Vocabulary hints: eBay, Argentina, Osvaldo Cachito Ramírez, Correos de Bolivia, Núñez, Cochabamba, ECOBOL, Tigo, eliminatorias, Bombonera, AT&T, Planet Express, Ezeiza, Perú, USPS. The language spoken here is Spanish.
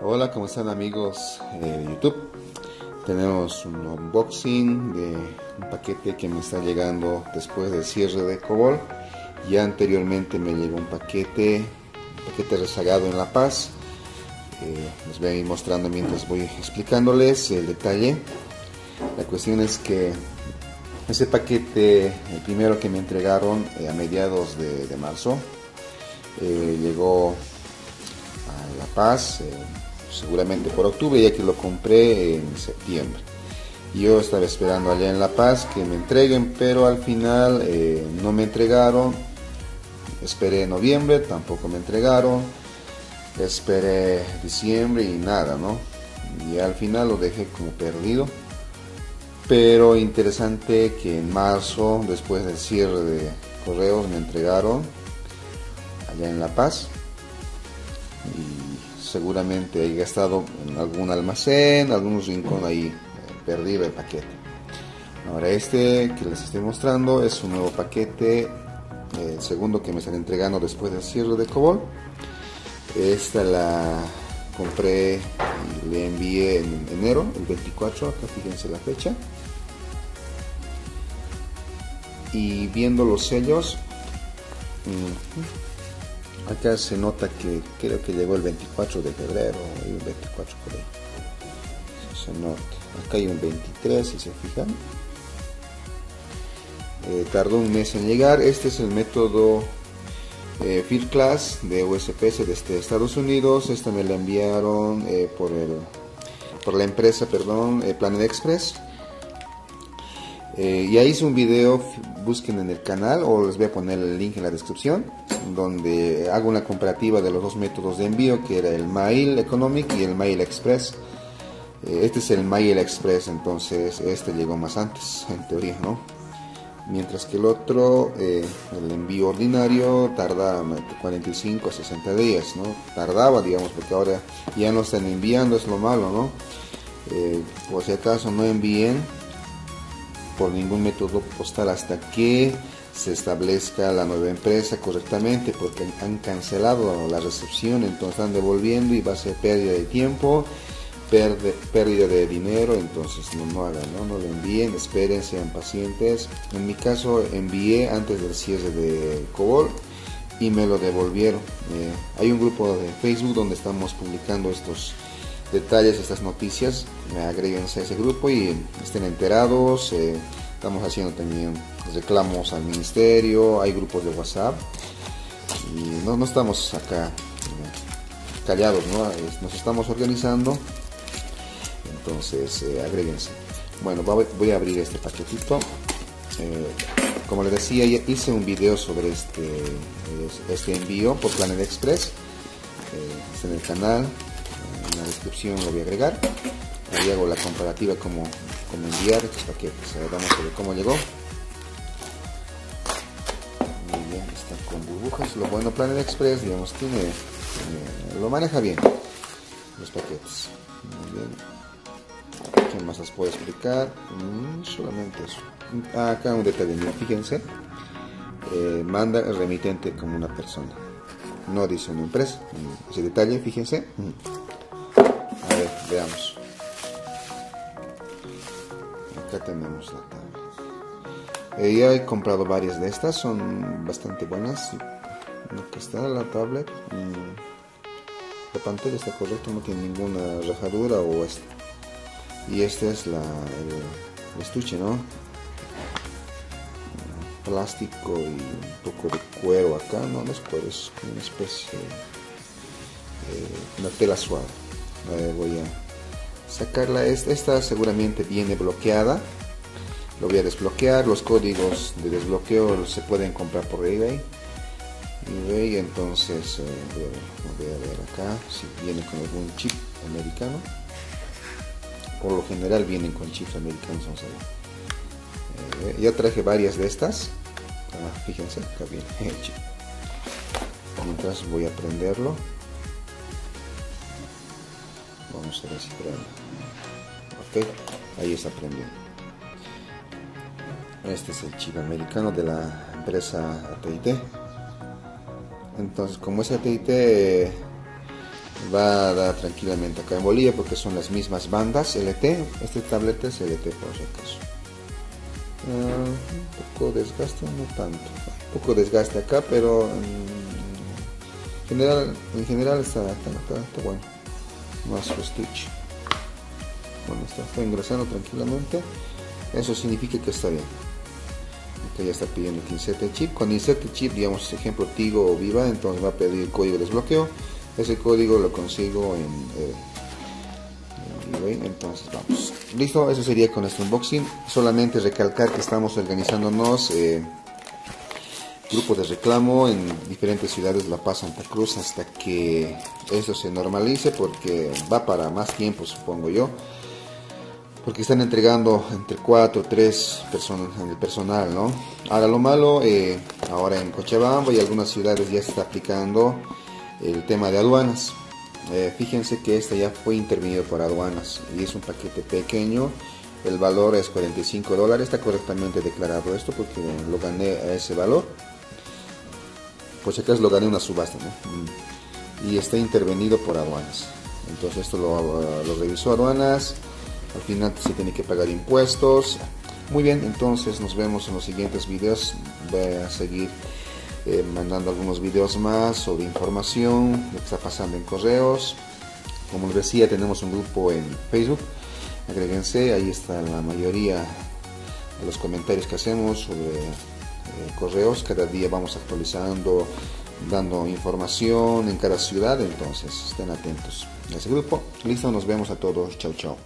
Hola, ¿cómo están amigos de YouTube? Tenemos un unboxing de un paquete que me está llegando después del cierre de ECOBOL. Ya anteriormente me llegó un paquete rezagado en La Paz. Les voy a ir mostrando mientras voy explicándoles el detalle. La cuestión es que ese paquete, el primero que me entregaron a mediados de marzo, llegó a La Paz, seguramente por octubre, ya que lo compré en septiembre. Yo estaba esperando allá en La Paz que me entreguen, pero al final no me entregaron. Esperé noviembre, tampoco me entregaron. Esperé diciembre y nada, ¿no? Y al final lo dejé como perdido. Pero interesante que en marzo, después del cierre de correos, me entregaron allá en La Paz. Y seguramente he gastado en algún almacén, algún rincón ahí, perdí el paquete. Ahora este que les estoy mostrando es un nuevo paquete, el segundo que me están entregando después del cierre de ECOBOL. Esta la compré y le envié en enero, el 24, acá fíjense la fecha. Y viendo los sellos, acá se nota que creo que llegó el 24 de febrero, hay un 24 por ahí. Se nota. Acá hay un 23, si se fijan. Tardó un mes en llegar. Este es el método Field Class de USPS desde Estados Unidos. Esta me la enviaron por la empresa Planet Express. Ya hice un video, busquen en el canal o les voy a poner el link en la descripción, donde hago una comparativa de los dos métodos de envío, que era el Mail Economic y el Mail Express. Este es el Mail Express, entonces este llegó más antes, en teoría, ¿no? Mientras que el otro, el envío ordinario, tarda 45 a 60 días, ¿no? Tardaba, digamos, porque ahora ya no están enviando, es lo malo, ¿no? Por si acaso no envíen por ningún método postal hasta que se establezca la nueva empresa correctamente, porque han cancelado la recepción, entonces están devolviendo y va a ser pérdida de tiempo, pérdida de dinero. Entonces no hagan, no lo envíen, esperen, sean pacientes. En mi caso envié antes del cierre de ECOBOL y me lo devolvieron. Hay un grupo de Facebook donde estamos publicando estos detalles, estas noticias. Agréguense a ese grupo y estén enterados. Estamos haciendo también reclamos al ministerio, hay grupos de WhatsApp y no estamos acá callados, ¿no? Nos estamos organizando. Entonces agréguense. Bueno, voy a abrir este paquetito. Como les decía, ya hice un video sobre este envío por Planet Express. Está en el canal, en la descripción lo voy a agregar. Ahí hago la comparativa como enviar estos paquetes. Vamos a ver cómo llegó. Muy bien, está con burbujas. Lo bueno, Planet Express, digamos, lo maneja bien los paquetes. Muy bien. ¿Qué más les puedo explicar? Solamente eso. Acá un detalle, fíjense. Manda el remitente como una persona. No dice una empresa. Ese detalle, fíjense. A ver, veamos. Acá tenemos la tablet. Ya he comprado varias de estas. Son bastante buenas. Aquí está la tablet. La pantalla está correcta. No tiene ninguna rajadura o esta. Y este es el estuche, ¿no? Plástico y un poco de cuero acá, ¿no? No es cuero, es una especie de una tela suave. A ver, voy a sacarla. Esta seguramente viene bloqueada. Lo voy a desbloquear. Los códigos de desbloqueo se pueden comprar por eBay. Entonces voy a ver acá si viene con algún chip americano. Por lo general vienen con chips americanos. Vamos a ver. Ya traje varias de estas. Fíjense, acá viene el chip. Mientras voy a prenderlo. Vamos a ver si prende. Ok, ahí está prendiendo. Este es el chip americano de la empresa AT&T. Entonces, como es AT&T, va a dar tranquilamente acá en Bolivia porque son las mismas bandas LT. Este tablete es LT por si acaso. Un poco desgaste, no tanto, un poco desgaste acá, pero en general está bueno. Más su stitch, bueno, está engrasando tranquilamente, eso significa que está bien. Entonces ya está pidiendo el insert chip. Con insert chip, digamos ejemplo Tigo o Viva, entonces va a pedir el código de desbloqueo. Ese código lo consigo en eBay. Entonces vamos, listo, eso sería con este unboxing. Solamente recalcar que estamos organizándonos grupo de reclamo en diferentes ciudades de La Paz, Santa Cruz, hasta que eso se normalice, porque va para más tiempo, supongo yo, porque están entregando entre 4 o 3 personas en el personal, ¿no? Ahora lo malo, ahora en Cochabamba y algunas ciudades ya se está aplicando el tema de aduanas. Fíjense que este ya fue intervenido por aduanas y es un paquete pequeño. El valor es $45, está correctamente declarado esto porque lo gané a ese valor. Por si acaso lo gané en una subasta, ¿no? Y está intervenido por aduanas. Entonces esto lo revisó aduanas. Al final se tiene que pagar impuestos. Muy bien, entonces nos vemos en los siguientes videos. Voy a seguir mandando algunos videos más sobre información, lo que está pasando en correos. Como les decía, tenemos un grupo en Facebook, agréguense, ahí está la mayoría de los comentarios que hacemos sobre correos. Cada día vamos actualizando, dando información en cada ciudad, entonces estén atentos a ese grupo. Listo, nos vemos a todos, chao chao.